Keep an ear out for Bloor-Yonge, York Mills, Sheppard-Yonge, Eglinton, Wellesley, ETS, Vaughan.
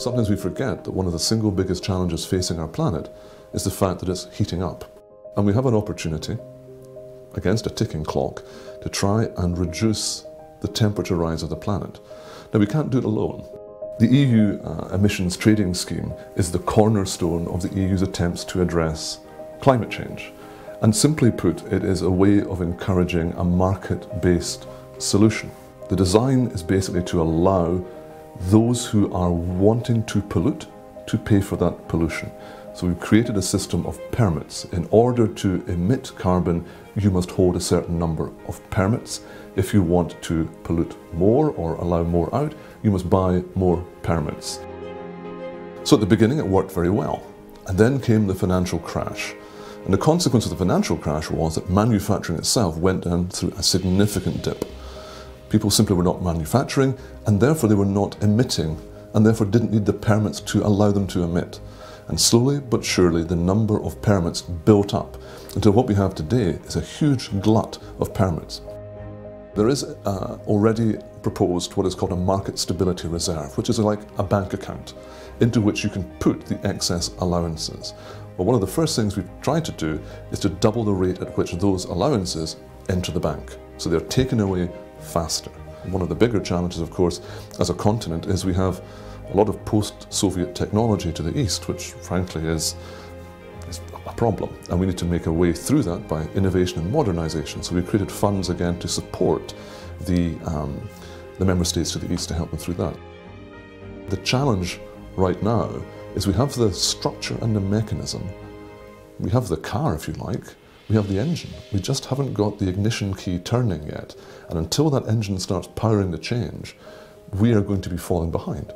Sometimes we forget that one of the single biggest challenges facing our planet is the fact that it's heating up. And we have an opportunity, against a ticking clock, to try and reduce the temperature rise of the planet. Now, we can't do it alone. The EU emissions trading scheme is the cornerstone of the EU's attempts to address climate change. And simply put, it is a way of encouraging a market-based solution. The design is basically to allow those who are wanting to pollute to pay for that pollution. So we've created a system of permits. In order to emit carbon, you must hold a certain number of permits. If you want to pollute more or allow more out, you must buy more permits. So at the beginning, it worked very well. And then came the financial crash. And the consequence of the financial crash was that manufacturing itself went down through a significant dip. People simply were not manufacturing, and therefore they were not emitting, and therefore didn't need the permits to allow them to emit. And slowly but surely, the number of permits built up until what we have today is a huge glut of permits. There is already proposed what is called a market stability reserve, which is like a bank account into which you can put the excess allowances. Well, one of the first things we've tried to do is to double the rate at which those allowances enter the bank, so they're taken away faster. One of the bigger challenges, of course, as a continent is we have a lot of post-Soviet technology to the east, which frankly is a problem. And we need to make a way through that by innovation and modernization. So we created funds again to support the member states to the east to help them through that. The challenge right now is we have the structure and the mechanism. We have the car, if you like. We have the engine. We just haven't got the ignition key turning yet. And until that engine starts powering the change, we are going to be falling behind.